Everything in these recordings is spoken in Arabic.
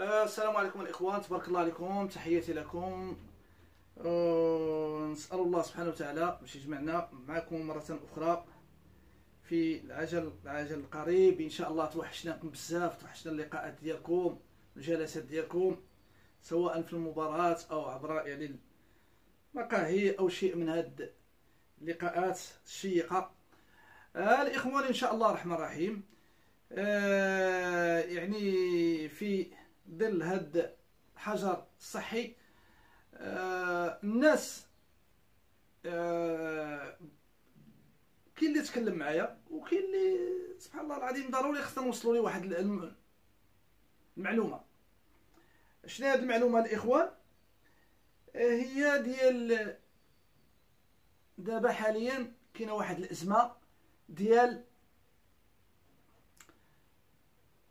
السلام عليكم الإخوان، تبارك الله عليكم، تحياتي لكم. نسأل الله سبحانه وتعالى باش يجمعنا معكم مرة أخرى في العجل القريب إن شاء الله. توحشناكم بزاف، توحشنا اللقاءات ديالكم، الجلسات ديالكم، سواء في المباراة أو عبر يعني مقاهي أو شيء من هاد اللقاءات الشيقة. الإخوان إن شاء الله الرحمن الرحيم، يعني في ظل هاد الحجر الصحي الناس كاين اللي تكلم معايا وكاين اللي سبحان الله العظيم ضروري خصنا نوصلوا لي واحد المعلومه. شنو هاد المعلومه الاخوان؟ هي ديال دابا حاليا كاينه واحد الازمه ديال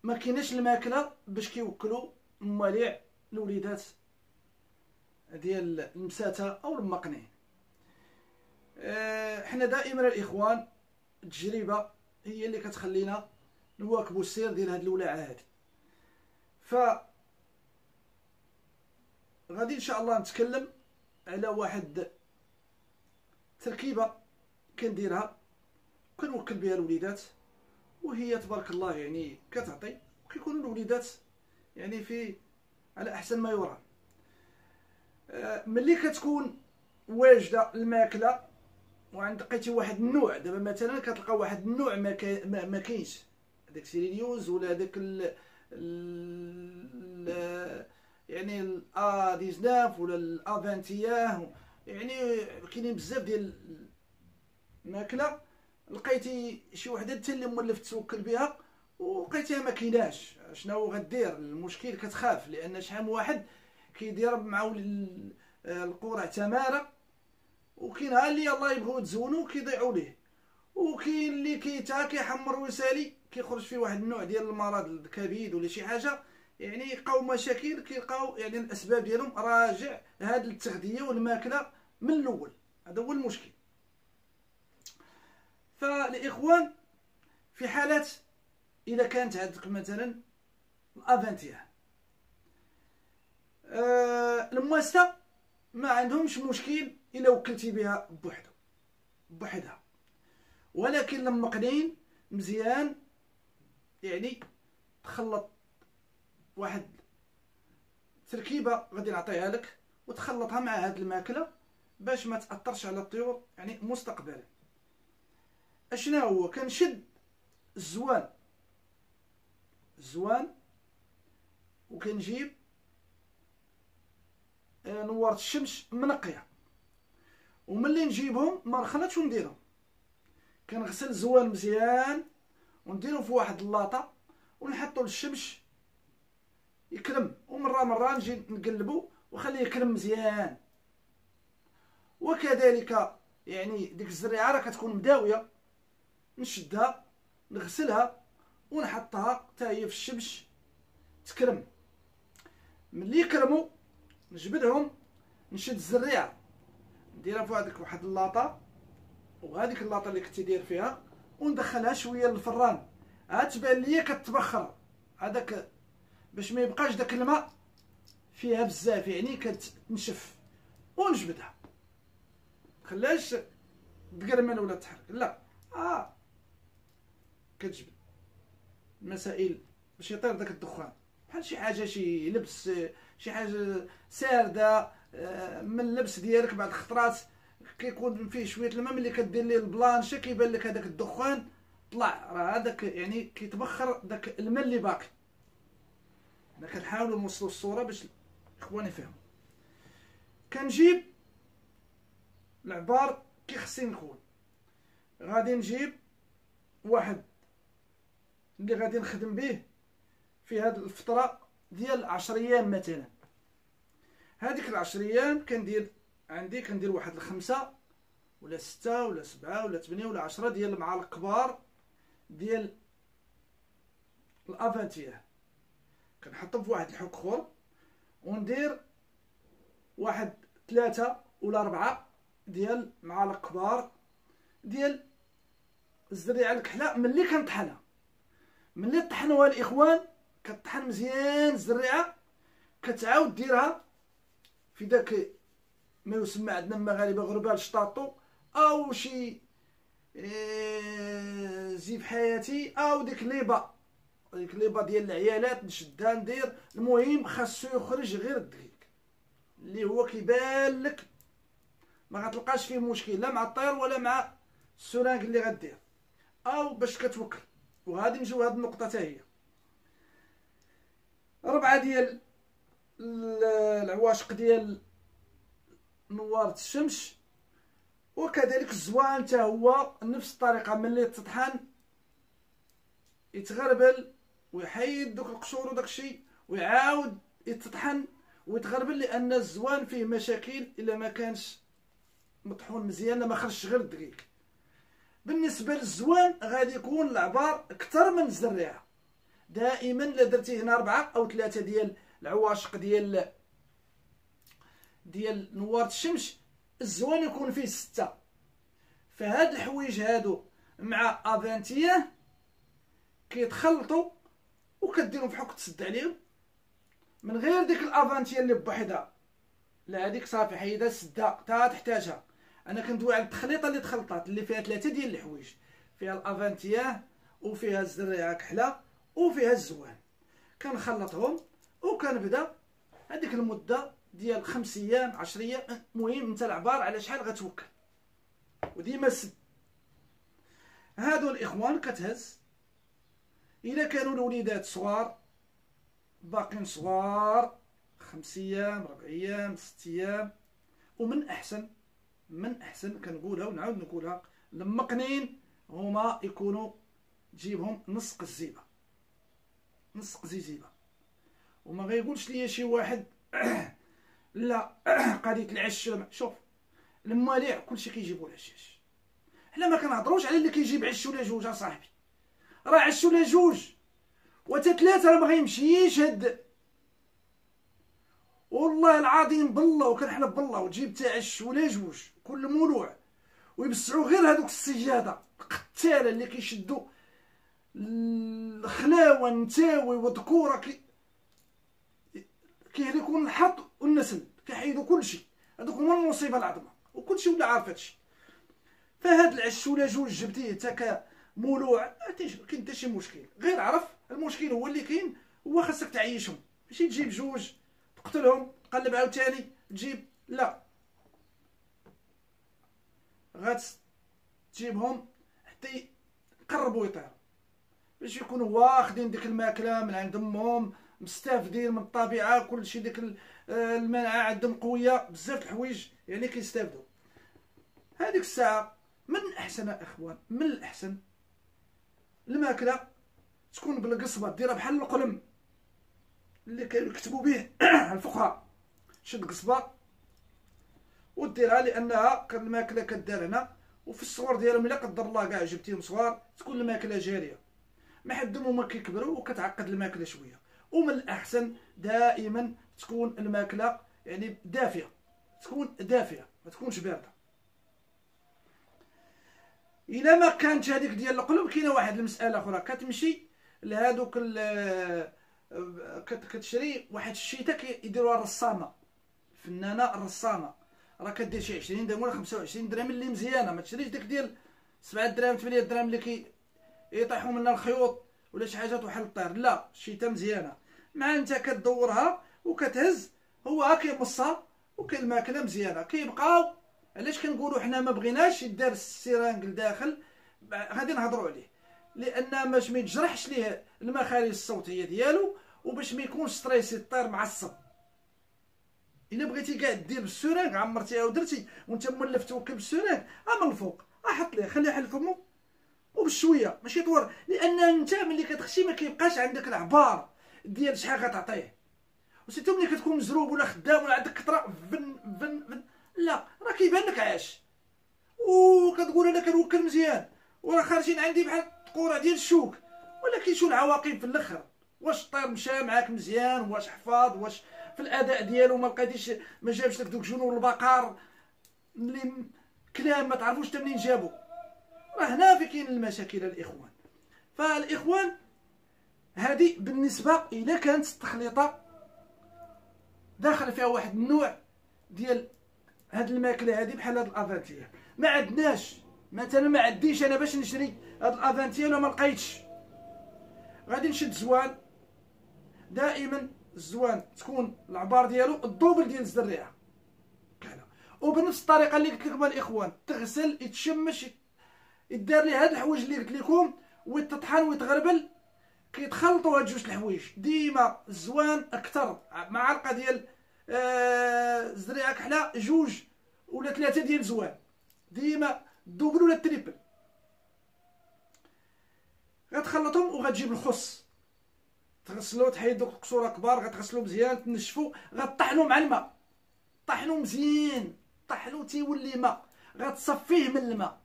ما كايناش الماكله باش كيوكلوا المواليع الوليدات ديال المساتة او المقنعين. حنا دائما الاخوان التجربه هي اللي كتخلينا نواكبوا السير ديال هاد الولاعه هادي. ف غادي ان شاء الله نتكلم على واحد تركيبه كنديرها وكنوكل بها الوليدات، وهي تبارك الله يعني كتعطي وكيكونوا الوليدات يعني في على احسن ما يرام. ملي كتكون واجده الماكله وعند لقيتي واحد النوع، دابا مثلا كتلقى واحد النوع ما كاينش هذاك سيريليوز ولا هذاك يعني ال19 ولا ال21، يعني كاينين بزاف ديال الماكله لقيتي شي وحده انت اللي مولف توكل بها ولقيتيها ما كايناش، شنو غدير؟ المشكل كتخاف، لان شحال من واحد كيدير معاو القرع تماره، وكاين ها اللي الله يبغيو تزونو كيضيعوا ليه، وكاين اللي كيحمر ويسالي كيخرج فيه واحد النوع ديال المرض الكبد ولا شي حاجه، يعني يلقاو مشاكل كيلقاو يعني الاسباب ديالهم راجع هاد التغذيه والماكله من الاول. هذا هو المشكل. فالاخوان في حالات اذا كانت عندك مثلا الافانتيا المواسته ما عندهمش مشكل الا وكلتي بها بوحدها، ولكن لما قنين مزيان يعني تخلط واحد تركيبه غادي نعطيها لك وتخلطها مع هاد الماكله باش ما تاثرش على الطيور يعني مستقبلا. اشنا هو؟ كنشد الزوان وكنجيب نوار الشمس منقيه، وملي نجيبهم ما نخلطش ونديرهم، كنغسل الزوان مزيان ونديرهم في واحد اللاطه ونحطو للشمس يكرم، ومره نجي نقلبو وخليه يكرم مزيان. وكذلك يعني ديك الزريعه راه كتكون مداويه، نشدها نغسلها ونحطها حتى هي في الشمس تكرم. ملي يكرمو نجبدهم، نشد الزريعه نديرها في واحد اللاطه، وهذيك اللاطه اللي كنت داير فيها وندخلها شويه للفران، ها تبان ليا كتبخر هذاك باش ما يبقاش داك الماء فيها بزاف يعني كتنشف، ونجبدها خلاش تقرمل ولا تحرك، لا كتجبد المسائل باش يطير داك الدخان بحال شي حاجه، شي لبس، شي حاجه سارده من اللبس ديالك. بعض الخطرات كيكون فيه شويه الماء ملي كدير ليه البلانشي كيبان لك هذاك الدخان طلع، راه هذاك يعني كيتبخر داك الماء اللي باقي. انا كنحاولوا نوصلوا الصوره باش اخواني يفهموا. كنجيب العبار كي خصني نكون، غادي نجيب واحد اللي غادي نخدم به في هاد الفتره ديال 10 ايام مثلا. هذيك ال10 ايام كندير عندي كندير واحد الخمسه ولا 6 ولا 7 ولا 8 ولا 10 ديال المعالق كبار ديال الافانتيا، كنحطهم في واحد الحك اخر، وندير واحد 3 ولا 4 ديال معالق كبار ديال الزريعه الكحله. ملي كنطحنها، ملي طحنوها الاخوان كتطحن مزيان الزريعه كتعاود ديرها في داك ما يسمى عندنا المغاربه غربال الشطاطو او شي زيب حياتي او ديك ليبا ديال العيالات نشدها ندير. المهم خاصو يخرج غير الدقيق اللي هو كيبان لك ما غتلقاش فيه مشكل لا مع الطير ولا مع السرانك اللي غدير او باش كتوكل. وغادي نجيو لهاد النقطه حتى هي. 4 ديال العواشق ديال نوارة الشمس. وكذلك الزوان حتى هو نفس الطريقه، ملي تطحن يتغربل ويحيد دوك القشور وداكشي ويعاود يتطحن ويتغربل، لان الزوان فيه مشاكل الا ما كانش مطحون مزيان ما خرجش غير الدقيق. بالنسبه للزوان غادي يكون العبار اكثر من الزريعه دائما. لا درتي هنا 4 أو 3 ديال العواشق ديال نوار الشمس الزوان يكون فيه 6. فهاد الحوايج هادو مع افانتيه كيتخلطوا وكديرهم فحوك تسد عليهم من غير ديك الافانتيه اللي بوحدها، لا هذيك صافي حيدها سدها حتى تحتاجها. انا كندوي على التخليطه اللي تخلطات اللي فيها 3 ديال الحوايج، فيها الافانتيه وفيها الزريعه كحله وفيها الزوان، كنخلطهم وكنبدا هذيك المده ديال 5 أيام 10 أيام. المهم انت العبار على شحال غتوكل وديما سد. هادو الاخوان كتهز الا كانوا الوليدات صغار باقين صغار 5 أيام 4 أيام 6 أيام. ومن احسن كنقولها ونعاود نقولها، لما قنين هما يكونوا تجيبهم نص قزيبه نص قزيزيبه. وما غايقولش ليا شي واحد لا قضيه العش. شوف الماليع كلشي كيجيبوا العشاش، حنا ما كنهضروش على اللي كيجيب عش ولا جوج. يا صاحبي راه عش ولا جوج وتا 3 راه ما غيمشيش هاد، والله العظيم بالله وكنحلف بالله وتجيب تا عش ولا جوج كل مولوع ويبسعوا غير هذوك السجاده القتاله اللي كيشدوا الخلاوه نتاوي وذكوره كيهلكون الحط والنسل كيحيدوا كلشي. هذوك هما المصيبه العظمى وكلشي ولا عارف هادشي. فهاد العش ولا جوج جبتيه تا كمولوع كاين حتى شي مشكل، غير عرف المشكل هو اللي كاين، هو خاصك تعيشهم ماشي تجيب جوج تقتلهم تقلب عاوتاني تجيب، لا غتجيبهم حتى يقربوا يطيروا باش يكونوا واخدين ديك الماكله من عند امهم مستافدين من الطبيعه كلشي، ديك المناعه عندهم قويه بزاف الحوايج يعني كيستافدوا. هذيك الساعه من الاحسن اخوان، من الاحسن الماكله تكون بالقصبه ديرها بحال القلم اللي كيكتبوا به الفقراء، شد قصبه وديرها لانها الماكله كدار هنا وفي الصغور ديالهم الا قدر الله كاع جبتيهم صغار تكون الماكله جاريه ما حدهم هما كيكبروا وكتعقد الماكله شويه. ومن الاحسن دائما تكون الماكله يعني دافيه، تكون دافيه ما تكونش بارده. الا ما كانت هذيك ديال القلوب كاينه واحد المساله اخرى، كتمشي لهذوك كتشري واحد الشيته كيديروها الرسامه الفنانه الرسامه، راه كدير شي 20 درهم ولا 25 درهم اللي مزيانه، ما تشريش ديك ديال 7 درهم 8 درهم اللي كيطيحوا منها الخيوط ولا شي حاجه توحل الطير، لا الشيته مزيانه. مع انت كدورها وكتهز هو ها كيمصها وكاين الماكله مزيانه كيبقاو. علاش كنقولوا حنا ما بغيناش يدار السيرانك لداخل، غادي نهضروا عليه لان باش ما يتجرحش ليه المخارج الصوتيه ديالو وباش ما يكونش ستريسي الطير معصب. الا بغيتي كاع دير بالسيرانك عمرتيها ودرتي وانت ملفت وكب السيرانك من الفوق احط ليه خليه حل فمو وبشويه ماشي طور، لان انت ملي كتخشي ما كيبقاش عندك العبار ديال شحال غتعطيه. وسيتو ملي كتكون مزروب ولا خدام ولا عندك كثره فن لا راه كيبان لك عاش وكتقول انا كنوكل مزيان وراه خارجين عندي بحال القرعه ديال الشوك، ولكن شو العواقب في الاخر؟ واش الطير مشى معاك مزيان؟ واش حفاظ؟ واش في الاداء ديالو ما لقيتيش ما جابش لك دوك جنون البقر اللي كلام ما تعرفوش حتى منين جابو؟ راه هنا في كاين المشاكل الاخوان. فالاخوان هذه بالنسبه الا كانت التخليطه داخل فيها واحد النوع ديال هاد الماكله هادي بحال هاد الافانتيه. ما عندناش مثلا، ما عنديش انا باش نشري هاد الافانتيه ولا ما لقيتش، غادي نشد زوان. دائما الزوان تكون العبار ديالو الدوبل ديال الزريعه كحله. وبنفس الطريقه اللي قلت لكم الاخوان، تغسل يتشمش يدار لي هاد الحوايج اللي قلت لكم، ويتطحن ويتغربل، كيتخلطوا هاد جوج الحوايج. ديما الزوان اكثر، معلقه ديال الزريعه كحله، جوج ولا ثلاثه ديال زوان، ديما الدوبل ولا التريبل. غتخلطهم وغتجيب الخص، تغسلو، تحيد دوك القصوره كبار، غتغسلو مزيان، تنشفو، غطحنو مع الماء، طحنو مزيان، طحنو تيولي ماء، غتصفيه من الماء،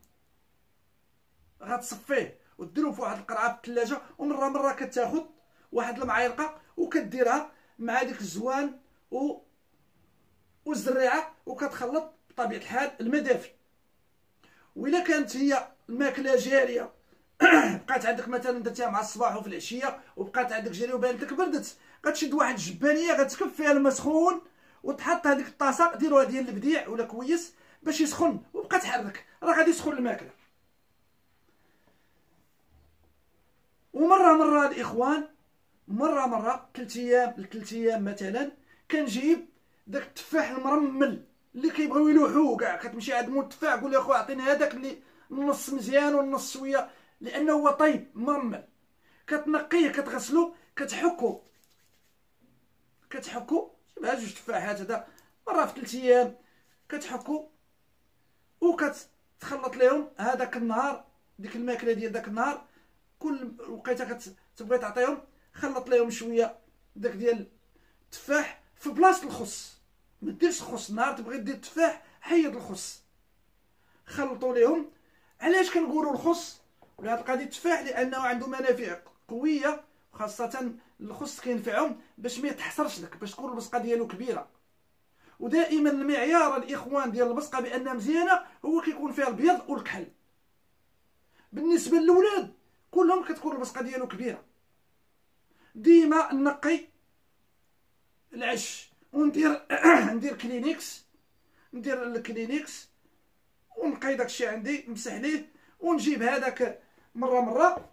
غتصفيه وديرو في واحد القرعه في الثلاجه. ومره مره كتاخد واحد المعيرقه وكديرها مع ديك الزوان والزريعه وكتخلط. بطبيعه الحال الماء دافي. وإلا كانت هي الماكله جاريه بقات عندك مثلا، درتيها مع الصباح وفي العشيه وبقات عندك جاريه وبانت لك بردت، غتشد واحد الجبانيه غتكب فيها الماء سخون وتحط هذيك الطاسه، ديروها ديال البديع ولا كويس باش يسخن، وبقى تحرك، راه غادي يسخن الماكله. ومره مره الاخوان، مره مره ثلاث ايام لثلاث ايام مثلا، كنجيب داك التفاح المرمل اللي كيبغيو يلوحوه كاع. كتمشي عند مول التفاح قول له اخويا عطيني هذاك اللي النص مزيان والنص شويه، لانه هو طيب مرمل. كتنقيه، كتغسلو، كتحكو، جيبها جوج تفاحات هذا مره في 3 ايام، كتحكو وكتخلط لهم هذاك النهار ديك الماكله ديال داك النهار. كل وقيته كتبغي تعطيهم، خلط لهم شويه داك ديال التفاح في بلاصه الخص. ما ديرش خص، نهار تبغي دير التفاح حيد الخص، خلطوا لهم. علاش كنقولوا الخص ولا هاد القضيه التفاح؟ لانه عنده منافع قويه، وخاصه الخص كينفعهم باش ما يتحصرش لك، باش تكون البصقه ديالو كبيره. ودائما المعيار الاخوان ديال البصقه بانها مزيانه هو كيكون فيها البيض والكحل. بالنسبه للولاد كلهم كتكون البصقه ديالو كبيره. ديما نقي العش وندير ندير كلينيكس، ندير الكلينيكس ونقي داكشي عندي، نمسح ليه ونجيب هذاك. مره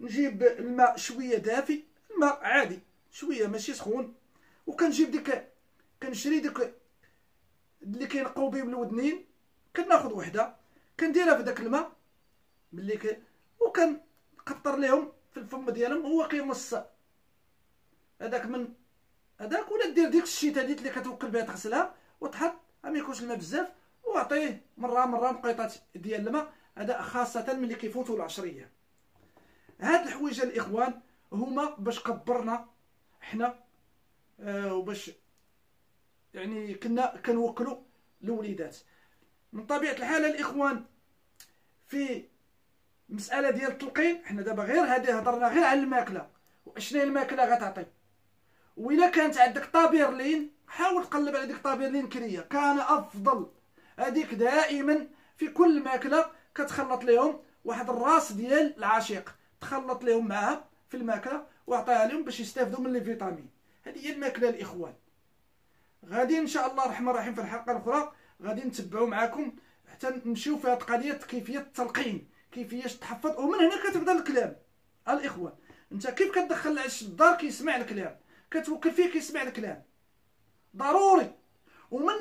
نجيب الماء شويه دافي، الماء عادي شويه ماشي سخون، وكنجيب ديك، كنشري ديك اللي كينقوا بيه بالودنين، كناخذ وحده كنديرها في داك الماء ملي وكنقطر لهم في الفم ديالهم، هو كيمص هذاك من هذاك. ولا دير ديك الشيته اللي كتوكل بها تغسلها وتحط، ما يكونش الماء بزاف، وعطيه مره مقيطات ديال الماء هذا، خاصه ملي كيفوتوا العشريه. هاد الحويجه الاخوان هما باش كبرنا حنا، وباش يعني كنا كنوكلوا الوليدات. من طبيعه الحال الاخوان في مساله ديال التلقين، حنا دابا غير هذه هضرنا غير على الماكله واشنا الماكله غتعطي. وإلا كانت عندك طابيرلين، حاول تقلب على ديك طابيرلين كريه، كان افضل. هذيك دائما في كل ماكله كتخلط لهم واحد الراس ديال العشيق، تخلط لهم معها في الماكله وعطيها لهم باش يستافدوا من الفيتامين. هذه هي الماكله الاخوان. غادي ان شاء الله الرحمن الرحيم في الحلقه الاخرى غادي نتبعوا معكم حتى نمشيو في هذه القضيه، كيفيه التلقين، كيفيه التحفظ. ومن هنا كتبدا الكلام الاخوان. انت كيف كتدخل العش للدار كيسمع الكلام، كتوكل فيه كيسمع الكلام ضروري. ومن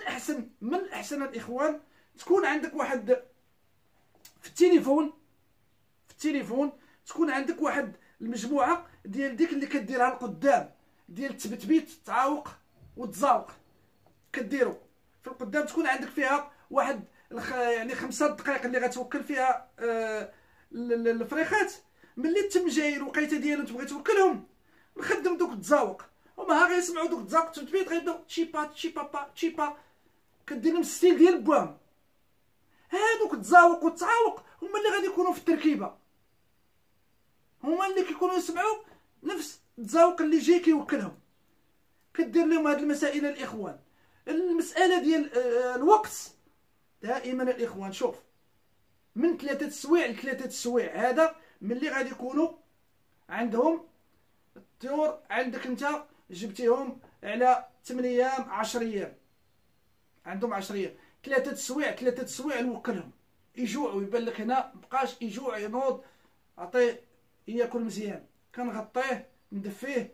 احسن الاخوان تكون عندك واحد في التليفون تكون عندك واحد المجموعه ديال ديك اللي كديرها القدام، ديال تبتبيت تعاوق وتزاوق، كديرو في القدام، تكون عندك فيها واحد يعني 5 دقائق اللي غتوكل فيها الفريخات. ملي تم جاي الوقيته ديالو تبغي توكلهم، نخدم دوك التزاوق، هما غيسمعوا دوك التزاوق تبتبيت، غيبداو تشيبا تشيبا با تشيبا، كدير لهم الستيل ديال بوام. هادوك التزاوق والتعاوق هما اللي غادي يكونوا في التركيبه، هما اللي كيكونوا يسمعوا نفس التزاوق اللي جاي كيوكلهم. كدير لهم هاد المسائل الاخوان. المساله ديال الوقت دائما الاخوان، شوف من 3 السوايع ل3 السوايع، هذا ملي غادي يكونوا عندهم الطيور عندك، انت جبتيهم على 8 ايام 10 ايام، عندهم 10 ايام، 3 تسويع نوكلهم يجوعوا، يبان لك هنا مابقاش يجوع ينوض، عطيه ياكل مزيان، كنغطيه ندفيه،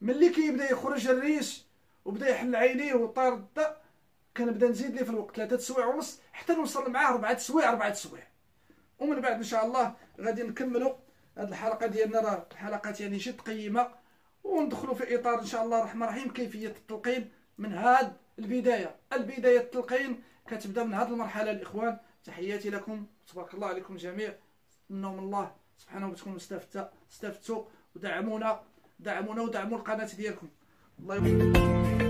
ملي كيبدا يخرج الريش وبدا يحل عينيه وطار الضا كنبدا نزيد ليه في الوقت 3 تسويع ونص حتى نوصل معاه 4 تسويع. ومن بعد ان شاء الله غادي نكملوا هذه الحلقه ديالنا، راه حلقات يعني جد قيمه، وندخلوا في اطار ان شاء الله الرحمن الرحيم كيفيه التلقين من هذا البدايه. البدايه التلقين كتبدا من هذه المرحله الاخوان. تحياتي لكم، تبارك الله عليكم جميع، نتمنى من الله سبحانه وتكونوا استفدتوا ودعمونا، دعمونا ودعموا القناه ديالكم. الله يبارك